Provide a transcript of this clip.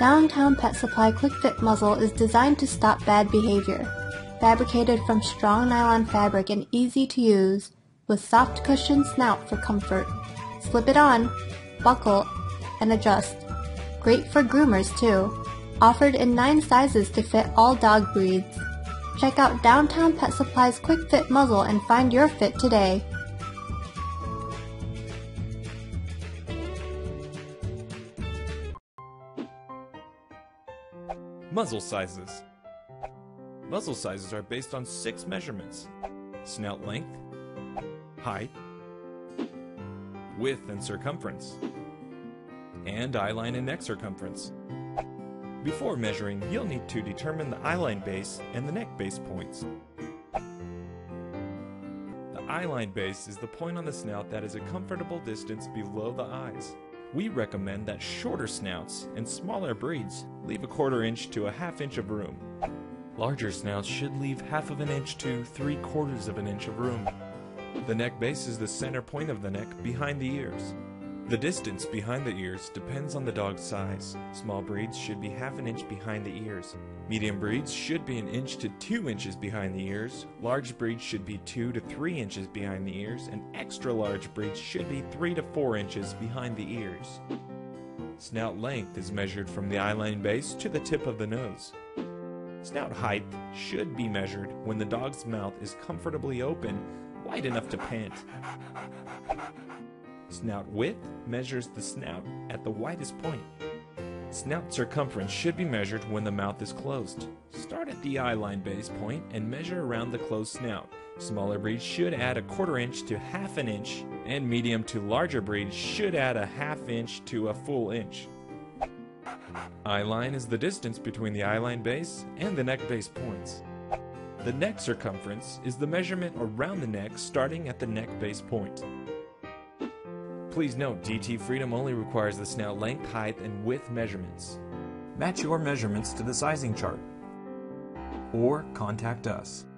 Downtown Pet Supply Quick Fit Muzzle is designed to stop bad behavior. Fabricated from strong nylon fabric and easy to use, with soft cushioned snout for comfort. Slip it on, buckle, and adjust. Great for groomers too. Offered in 9 sizes to fit all dog breeds. Check out Downtown Pet Supply's Quick Fit Muzzle and find your fit today. Muzzle sizes. Muzzle sizes are based on 6 measurements: snout length, height, width and circumference, and eyeline and neck circumference. Before measuring, you'll need to determine the eyeline base and the neck base points. The eyeline base is the point on the snout that is a comfortable distance below the eyes. We recommend that shorter snouts and smaller breeds leave a 1/4 inch to a 1/2 inch of room. Larger snouts should leave 1/2 of an inch to 3/4 of an inch of room. The neck base is the center point of the neck behind the ears. The distance behind the ears depends on the dog's size. Small breeds should be 1/2 inch behind the ears. Medium breeds should be 1 inch to 2 inches behind the ears. Large breeds should be 2 to 3 inches behind the ears, and extra large breeds should be 3 to 4 inches behind the ears. Snout length is measured from the eyeline base to the tip of the nose. Snout height should be measured when the dog's mouth is comfortably open, wide enough to pant. Snout width measures the snout at the widest point. Snout circumference should be measured when the mouth is closed. Start at the eyeline base point and measure around the closed snout. Smaller breeds should add a 1/4 inch to 1/2 an inch, and medium to larger breeds should add a 1/2 inch to a full inch. Eyeline is the distance between the eyeline base and the neck base points. The neck circumference is the measurement around the neck starting at the neck base point. Please note, DT Freedom only requires the snout length, height, and width measurements. Match your measurements to the sizing chart, or contact us.